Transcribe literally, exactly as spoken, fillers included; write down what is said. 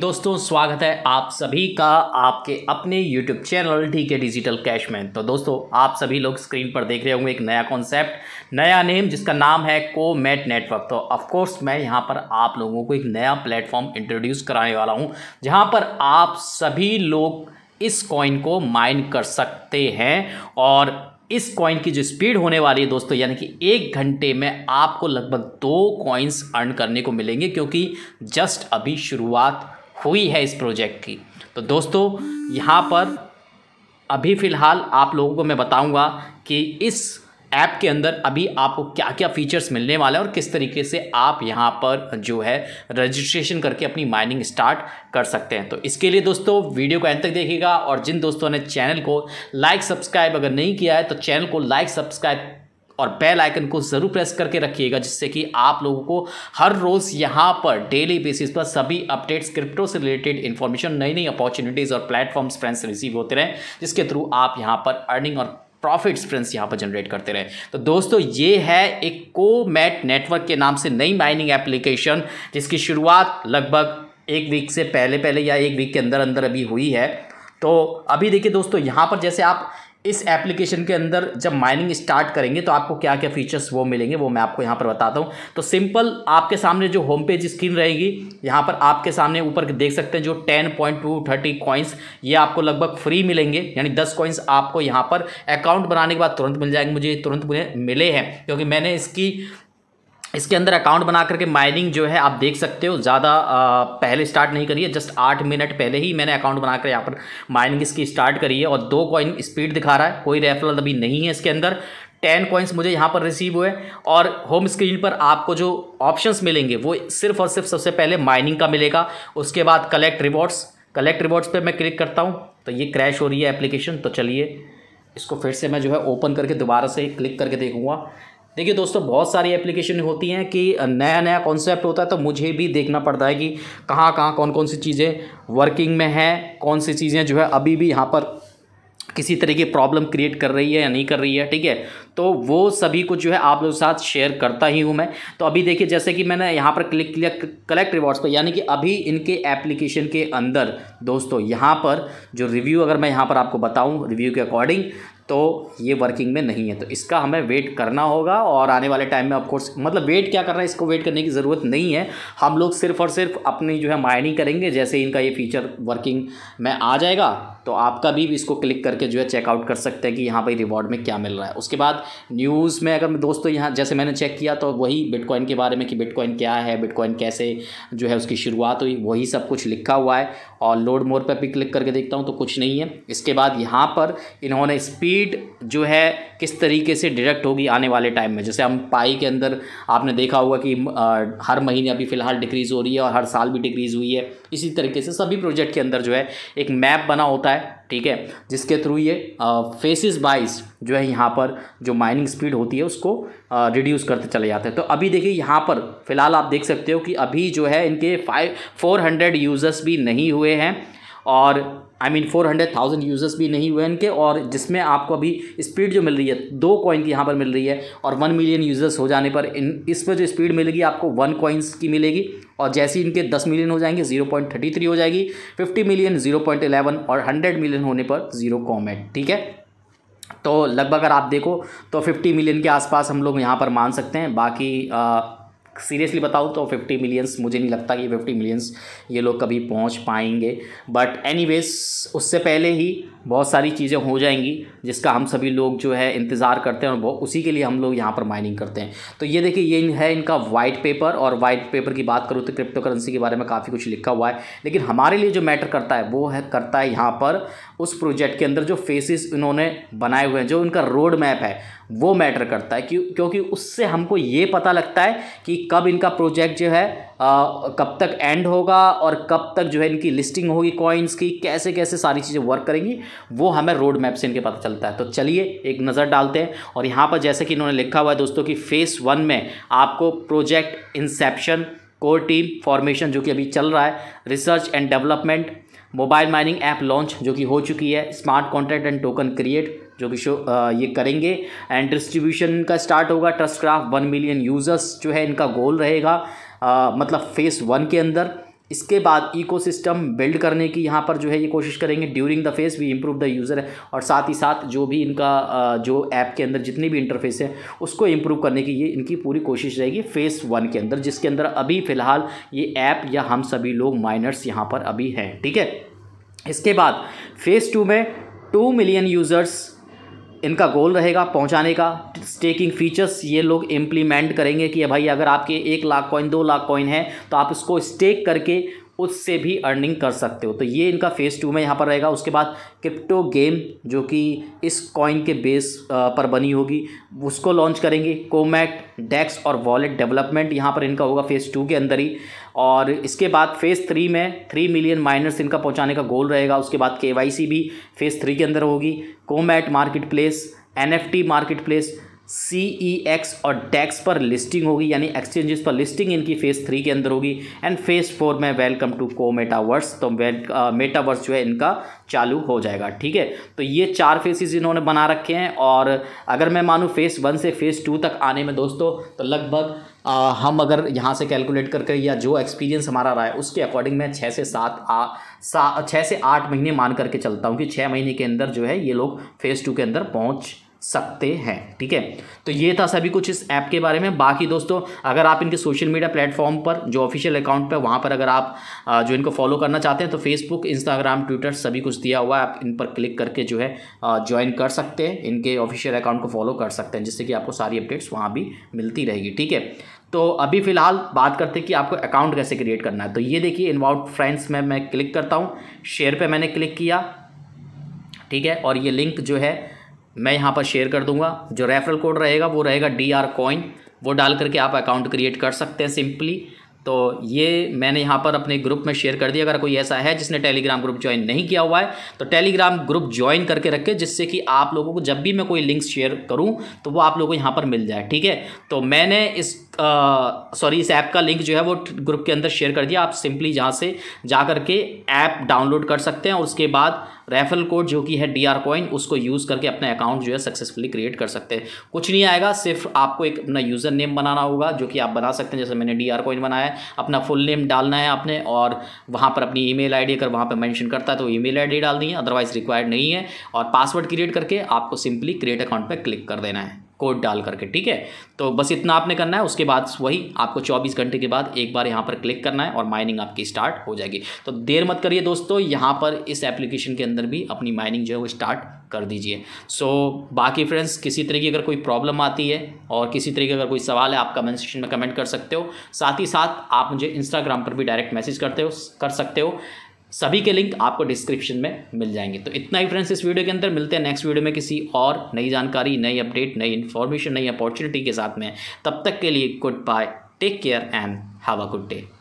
दोस्तों स्वागत है आप सभी का आपके अपने YouTube चैनल ठीक है डिजिटल कैश में। तो दोस्तों आप सभी लोग स्क्रीन पर देख रहे होंगे एक नया कॉन्सेप्ट, नया नेम जिसका नाम है कोमेट नेटवर्क। तो ऑफकोर्स मैं यहाँ पर आप लोगों को एक नया प्लेटफॉर्म इंट्रोड्यूस कराने वाला हूँ जहाँ पर आप सभी लोग इस कॉइन को माइन कर सकते हैं। और इस कॉइन की जो स्पीड होने वाली है दोस्तों, यानी कि एक घंटे में आपको लगभग दो कॉइन्स अर्न करने को मिलेंगे, क्योंकि जस्ट अभी शुरुआत हुई है इस प्रोजेक्ट की। तो दोस्तों यहाँ पर अभी फ़िलहाल आप लोगों को मैं बताऊंगा कि इस ऐप के अंदर अभी आपको क्या क्या फ़ीचर्स मिलने वाले हैं और किस तरीके से आप यहाँ पर जो है रजिस्ट्रेशन करके अपनी माइनिंग स्टार्ट कर सकते हैं। तो इसके लिए दोस्तों वीडियो को अंत तक देखिएगा। और जिन दोस्तों ने चैनल को लाइक सब्सक्राइब अगर नहीं किया है तो चैनल को लाइक सब्सक्राइब और बेल आइकन को ज़रूर प्रेस करके रखिएगा, जिससे कि आप लोगों को हर रोज़ यहाँ पर डेली बेसिस पर सभी अपडेट्स, क्रिप्टो से रिलेटेड इन्फॉर्मेशन, नई नई अपॉर्चुनिटीज़ और प्लेटफॉर्म्स फ्रेंड्स रिसीव होते रहें, जिसके थ्रू आप यहाँ पर अर्निंग और प्रॉफिट्स फ्रेंड्स यहाँ पर जनरेट करते रहे। तो दोस्तों ये है एक कोमेट नेटवर्क के नाम से नई माइनिंग एप्लीकेशन, जिसकी शुरुआत लगभग एक वीक से पहले पहले या एक वीक के अंदर अंदर अभी हुई है। तो अभी देखिए दोस्तों यहाँ पर जैसे आप इस एप्लीकेशन के अंदर जब माइनिंग स्टार्ट करेंगे तो आपको क्या क्या फीचर्स वो मिलेंगे वो मैं आपको यहाँ पर बताता हूँ। तो सिंपल आपके सामने जो होम पेज स्क्रीन रहेगी, यहाँ पर आपके सामने ऊपर देख सकते हैं जो ten point two thirty coins ये आपको लगभग फ्री मिलेंगे, यानी दस कॉइन्स आपको यहाँ पर अकाउंट बनाने के बाद तुरंत मिल जाएंगे। मुझे तुरंत मुझे मिले हैं क्योंकि मैंने इसकी इसके अंदर अकाउंट बना करके माइनिंग जो है आप देख सकते हो ज़्यादा पहले स्टार्ट नहीं करी है, जस्ट आठ मिनट पहले ही मैंने अकाउंट बनाकर यहाँ पर माइनिंग इसकी स्टार्ट करी है। और दो कॉइन स्पीड दिखा रहा है, कोई रेफरल अभी नहीं है इसके अंदर। टेन कॉइन्स मुझे यहाँ पर रिसीव हुए और होम स्क्रीन पर आपको जो ऑप्शंस मिलेंगे वो सिर्फ और सिर्फ सबसे पहले माइनिंग का मिलेगा, उसके बाद कलेक्ट रिवॉर्ड्स। कलेक्ट रिवॉर्ड्स पर मैं क्लिक करता हूँ तो ये क्रैश हो रही है एप्लीकेशन। तो चलिए इसको फिर से मैं जो है ओपन करके दोबारा से क्लिक करके देखूँगा। देखिए दोस्तों बहुत सारी एप्लीकेशन होती हैं कि नया नया कॉन्सेप्ट होता है तो मुझे भी देखना पड़ता है कि कहाँ कहाँ कौन कौन सी चीज़ें वर्किंग में हैं, कौन सी चीज़ें जो है अभी भी यहाँ पर किसी तरह की प्रॉब्लम क्रिएट कर रही है या नहीं कर रही है। ठीक है, तो वो सभी कुछ जो है आप लोगों के साथ शेयर करता ही हूँ मैं। तो अभी देखिए जैसे कि मैंने यहाँ पर क्लिक किया कलेक्ट रिवॉर्ड्स पर, यानी कि अभी इनके एप्लीकेशन के अंदर दोस्तों यहाँ पर जो रिव्यू, अगर मैं यहाँ पर आपको बताऊँ रिव्यू के अकॉर्डिंग तो ये वर्किंग में नहीं है, तो इसका हमें वेट करना होगा। और आने वाले टाइम में ऑफकोर्स मतलब वेट क्या करना है, इसको वेट करने की ज़रूरत नहीं है। हम लोग सिर्फ और सिर्फ अपनी जो है माइनिंग करेंगे, जैसे इनका ये फीचर वर्किंग में आ जाएगा तो आपका भी इसको क्लिक करके जो है चेकआउट कर सकते हैं कि यहाँ पर रिवॉर्ड में क्या मिल रहा है। उसके बाद न्यूज़ में अगर दोस्तों यहाँ जैसे मैंने चेक किया तो वही बिटकॉइन के बारे में कि बिटकॉइन क्या है, बिटकॉइन कैसे जो है उसकी शुरुआत हुई, वही सब कुछ लिखा हुआ है। और लोड मोर पर भी क्लिक करके देखता हूँ तो कुछ नहीं है। इसके बाद यहाँ पर इन्होंने स्पीड जो है किस तरीके से डिडक्ट होगी आने वाले टाइम में, जैसे हम पाई के अंदर आपने देखा होगा कि आ, हर महीने अभी फ़िलहाल डिक्रीज़ हो रही है और हर साल भी डिक्रीज़ हुई है। इसी तरीके से सभी प्रोजेक्ट के अंदर जो है एक मैप बना होता है, ठीक है, जिसके थ्रू ये फेसेस वाइज जो है यहाँ पर जो माइनिंग स्पीड होती है उसको रिड्यूस करते चले जाते हैं। तो अभी देखिए यहाँ पर फ़िलहाल आप देख सकते हो कि अभी जो है इनके फाइव फोर हंड्रेड यूज़र्स भी नहीं हुए हैं और I mean four hundred thousand users भी नहीं हुए इनके। और जिसमें आपको अभी स्पीड जो मिल रही है दो कॉइन की यहाँ पर मिल रही है, और वन मिलियन यूज़र्स हो जाने पर इन इसमें जो स्पीड मिलेगी आपको वन कॉइन्स की मिलेगी। और जैसे ही इनके दस मिलियन हो जाएंगे जीरो पॉइंट थर्टी थ्री हो जाएगी, fifty million zero point eleven और हंड्रेड मिलियन होने पर जीरो कॉमेट। ठीक है, तो लगभग अगर आप देखो तो फिफ्टी मिलियन के आसपास हम लोग यहाँ पर मान सकते हैं। बाकी आ, सीरियसली बताऊँ तो फिफ्टी मिलियंस मुझे नहीं लगता कि फिफ्टी मिलियंस ये लोग कभी पहुंच पाएंगे, बट एनीवेज उससे पहले ही बहुत सारी चीज़ें हो जाएंगी जिसका हम सभी लोग जो है इंतज़ार करते हैं और उसी के लिए हम लोग यहाँ पर माइनिंग करते हैं। तो ये देखिए ये है इनका वाइट पेपर, और वाइट पेपर की बात करूँ तो क्रिप्टो करेंसी के बारे में काफ़ी कुछ लिखा हुआ है, लेकिन हमारे लिए जो मैटर करता है वो है करता है यहाँ पर उस प्रोजेक्ट के अंदर जो फेसेस इन्होंने बनाए हुए हैं, जो उनका रोड मैप है वो मैटर करता है। क्यों? क्योंकि उससे हमको ये पता लगता है कि कब इनका प्रोजेक्ट जो है आ, कब तक एंड होगा और कब तक जो है इनकी लिस्टिंग होगी कॉइन्स की, कैसे कैसे सारी चीज़ें वर्क करेंगी, वो हमें रोड मैप से इनके पता चलता है। तो चलिए एक नज़र डालते हैं। और यहाँ पर जैसे कि इन्होंने लिखा हुआ है दोस्तों कि फेस वन में आपको project inception, core team formation जो कि अभी चल रहा है, research and development, mobile mining app launch जो कि हो चुकी है, smart contract and token create जो कि शो आ, ये करेंगे, एंड डिस्ट्रीब्यूशन का स्टार्ट होगा, trust craft one million users जो है इनका गोल रहेगा, आ, मतलब फेस वन के अंदर। इसके बाद इकोसिस्टम बिल्ड करने की यहाँ पर जो है ये कोशिश करेंगे। During the phase we improve the user, और साथ ही साथ जो भी इनका जो ऐप के अंदर जितनी भी इंटरफेस है उसको इम्प्रूव करने की ये इनकी पूरी कोशिश रहेगी फेस वन के अंदर, जिसके अंदर अभी फ़िलहाल ये ऐप या हम सभी लोग माइनर्स यहाँ पर अभी हैं, ठीक है। इसके बाद फेज़ टू में टू मिलियन यूज़र्स इनका गोल रहेगा पहुंचाने का। स्टेकिंग फीचर्स ये लोग इम्प्लीमेंट करेंगे कि भाई अगर आपके एक लाख कॉइन दो लाख कॉइन है तो आप उसको स्टेक करके उससे भी अर्निंग कर सकते हो, तो ये इनका फेज़ टू में यहाँ पर रहेगा। उसके बाद क्रिप्टो गेम जो कि इस कॉइन के बेस पर बनी होगी उसको लॉन्च करेंगे। कोमेट, डेक्स और वॉलेट डेवलपमेंट यहाँ पर इनका होगा फेज़ टू के अंदर ही। और इसके बाद फेज़ थ्री में थ्री मिलियन माइनर्स इनका पहुँचाने का गोल रहेगा। उसके बाद के वाई सी भी फेज़ थ्री के अंदर होगी। Comet market place, N F T market place, C E X और डेक्स पर लिस्टिंग होगी, यानी एक्सचेंजेस पर लिस्टिंग इनकी फेज़ थ्री के अंदर होगी। एंड फेज़ फोर में वेलकम टू को मेटावर्स, तो मेटावर्स जो है इनका चालू हो जाएगा, ठीक है। तो ये चार फेसेस इन्होंने बना रखे हैं। और अगर मैं मानूँ फेज़ वन से फेज़ टू तक आने में दोस्तों तो लगभग आ, हम अगर यहाँ से कैलकुलेट करके या जो एक्सपीरियंस हमारा रहा है उसके अकॉर्डिंग मैं छः से सात आ सा छः से आठ महीने मान करके चलता हूँ कि छः महीने के अंदर जो है ये लोग फेज़ टू के अंदर पहुँच सकते हैं, ठीक है। तो ये था सभी कुछ इस ऐप के बारे में। बाकी दोस्तों अगर आप इनके सोशल मीडिया प्लेटफॉर्म पर जो ऑफिशियल अकाउंट पर वहाँ पर अगर आप जो इनको फॉलो करना चाहते हैं तो फेसबुक, इंस्टाग्राम, ट्विटर सभी कुछ दिया हुआ है, आप इन पर क्लिक करके जो है ज्वाइन कर सकते हैं, इनके ऑफिशियल अकाउंट को फॉलो कर सकते हैं, जिससे कि आपको सारी अपडेट्स वहाँ भी मिलती रहेगी, ठीक है। तो अभी फ़िलहाल बात करते हैं कि आपको अकाउंट कैसे क्रिएट करना है। तो ये देखिए इनवाइट फ्रेंड्स में मैं क्लिक करता हूँ, शेयर पर मैंने क्लिक किया, ठीक है, और ये लिंक जो है मैं यहाँ पर शेयर कर दूंगा। जो रेफरल कोड रहेगा वो रहेगा डी आर कॉइन, वो डाल करके आप अकाउंट क्रिएट कर सकते हैं सिंपली। तो ये मैंने यहाँ पर अपने ग्रुप में शेयर कर दिया। अगर कोई ऐसा है जिसने टेलीग्राम ग्रुप ज्वाइन नहीं किया हुआ है तो टेलीग्राम ग्रुप ज्वाइन करके रखें, जिससे कि आप लोगों को जब भी मैं कोई लिंक शेयर करूँ तो वो आप लोगों को यहाँ पर मिल जाए, ठीक है। तो मैंने इस सॉरी इस ऐप का लिंक जो है वो ग्रुप के अंदर शेयर कर दिया। आप सिंपली जहाँ से जा करके ऐप डाउनलोड कर सकते हैं और उसके बाद रेफरल कोड जो कि है डी आर कॉइन उसको यूज़ करके अपना अकाउंट जो है सक्सेसफुली क्रिएट कर सकते हैं। कुछ नहीं आएगा, सिर्फ आपको एक अपना यूज़र नेम बनाना होगा जो कि आप बना सकते हैं, जैसे मैंने डी आर कॉइन बनाया है। अपना फुल नेम डालना है आपने और वहाँ पर अपनी ईमेल आईडी, अगर वहाँ पर मैंशन करता है तो ईमेल आईडी डाल दी है, अदरवाइज़ रिक्वायर्ड नहीं है। और पासवर्ड क्रिएट करके आपको सिंपली क्रिएट अकाउंट पर क्लिक कर देना है कोड डाल करके, ठीक है। तो बस इतना आपने करना है। उसके बाद वही आपको चौबीस घंटे के बाद एक बार यहाँ पर क्लिक करना है और माइनिंग आपकी स्टार्ट हो जाएगी। तो देर मत करिए दोस्तों, यहाँ पर इस एप्लीकेशन के अंदर भी अपनी माइनिंग जो है वो स्टार्ट कर दीजिए। सो बाकी फ्रेंड्स किसी तरह की अगर कोई प्रॉब्लम आती है और किसी तरह की अगर कोई सवाल है आप कमेंट सेक्शन में कमेंट कर सकते हो। साथ ही साथ आप मुझे इंस्टाग्राम पर भी डायरेक्ट मैसेज करते हो कर सकते हो, सभी के लिंक आपको डिस्क्रिप्शन में मिल जाएंगे। तो इतना ही फ्रेंड्स इस वीडियो के अंदर, मिलते हैं नेक्स्ट वीडियो में किसी और नई जानकारी, नई अपडेट, नई इन्फॉर्मेशन, नई अपॉर्चुनिटी के साथ में। तब तक के लिए goodbye, take care and have a good day.